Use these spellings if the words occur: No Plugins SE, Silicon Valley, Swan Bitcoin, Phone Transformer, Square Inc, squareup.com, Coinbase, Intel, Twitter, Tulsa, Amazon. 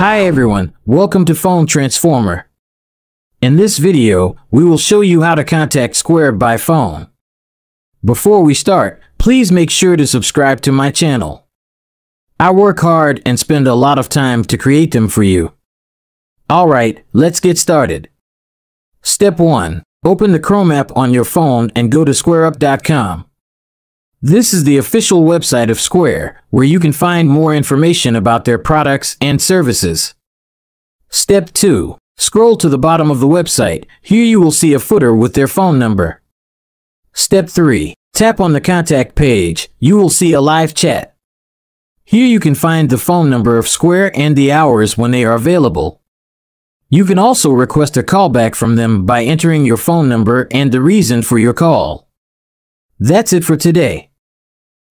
Hi everyone, welcome to Phone Transformer. In this video, we will show you how to contact Square by phone. Before we start, please make sure to subscribe to my channel. I work hard and spend a lot of time to create them for you. Alright, let's get started. Step 1. Open the Chrome app on your phone and go to squareup.com. This is the official website of Square, where you can find more information about their products and services. Step 2. Scroll to the bottom of the website. Here you will see a footer with their phone number. Step 3. Tap on the contact page. You will see a live chat. Here you can find the phone number of Square and the hours when they are available. You can also request a callback from them by entering your phone number and the reason for your call. That's it for today.